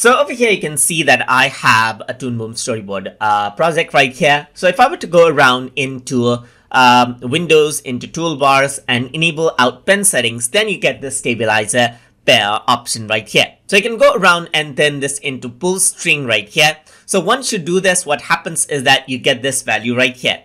So over here, you can see that I have a Toon Boom Storyboard project right here. So if I were to go around into Windows, into Toolbars, and enable out pen settings, then you get the stabilizer pair option right here. So you can go around and turn this into pull string right here. So once you do this, what happens is that you get this value right here.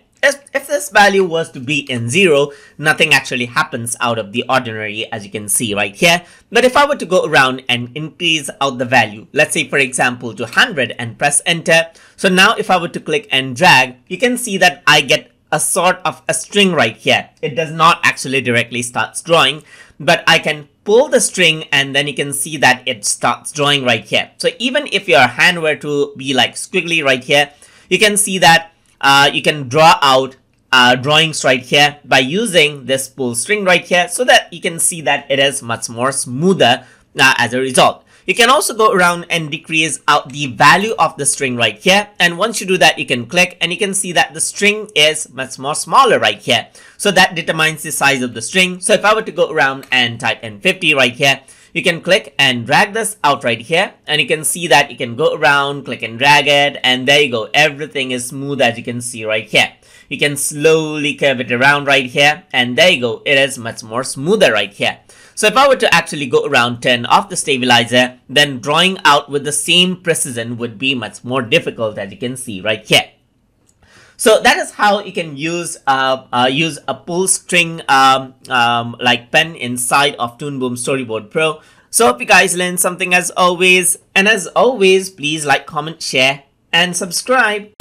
If this value was to be in 0, nothing actually happens out of the ordinary, as you can see right here. But if I were to go around and increase out the value, let's say for example to 100 and press enter. So now if I were to click and drag, you can see that I get a sort of a string right here. It does not actually directly start drawing, but I can pull the string and then you can see that it starts drawing right here. So even if your hand were to be like squiggly right here, you can see that you can draw out drawings right here by using this pull string right here, so that you can see that it is much more smoother as a result. You can also go around and decrease out the value of the string right here. And once you do that, you can click and you can see that the string is much more smaller right here. So that determines the size of the string. So if I were to go around and type in 50 right here, you can click and drag this out right here. And you can see that you can go around, click and drag it. And there you go. Everything is smooth, as you can see right here. You can slowly curve it around right here. And there you go. It is much more smoother right here. So if I were to actually go around, turn off the stabilizer, then drawing out with the same precision would be much more difficult, as you can see right here. So that is how you can use a pull string like pen inside of Toon Boom Storyboard Pro. So hope you guys learned something as always. And as always, please like, comment, share, and subscribe.